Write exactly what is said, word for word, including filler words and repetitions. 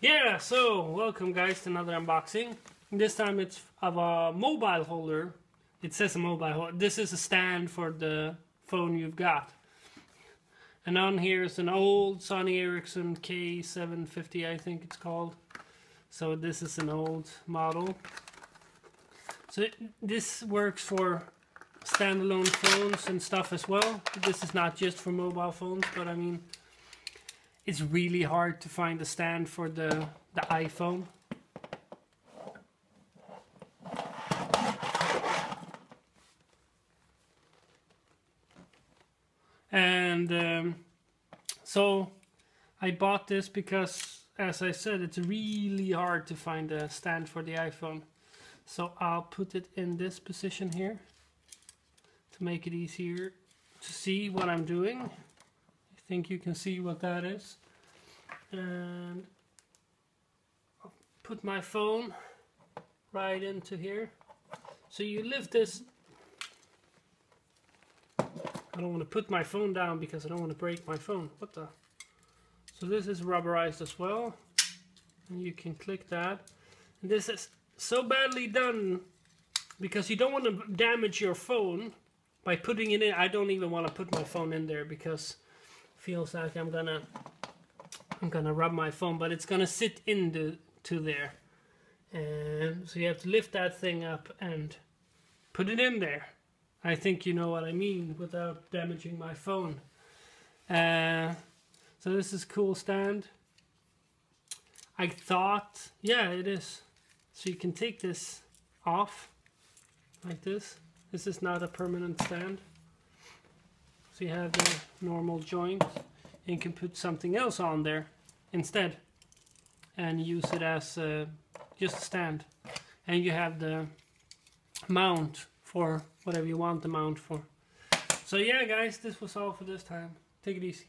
Yeah, so welcome guys to another unboxing. This time it's of a mobile holder. It says a mobile holder. This is a stand for the phone you've got. And on here is an old Sony Ericsson K seven fifty, I think it's called. So this is an old model. So it, this works for standalone phones and stuff as well. This is not just for mobile phones, but I mean, it's really hard to find a stand for the, the iPhone. And um, so I bought this because, as I said, it's really hard to find a stand for the iPhone. So I'll put it in this position here to make it easier to see what I'm doing. I think you can see what that is, and I'll put my phone right into here. So you lift this. I don't want to put my phone down because I don't want to break my phone. What the? So this is rubberized as well, and you can click that. And this is so badly done because you don't want to damage your phone by putting it in. I don't even want to put my phone in there because feels like I'm gonna I'm gonna rub my phone, but it's gonna sit into to there, and so you have to lift that thing up and put it in there. I think you know what I mean, without damaging my phone. Uh, so this is cool stand. I thought, yeah, it is. So you can take this off like this. This is not a permanent stand. So you have the normal joint, and you can put something else on there instead and use it as uh, just a stand. And you have the mount for whatever you want the mount for. So yeah guys, this was all for this time. Take it easy.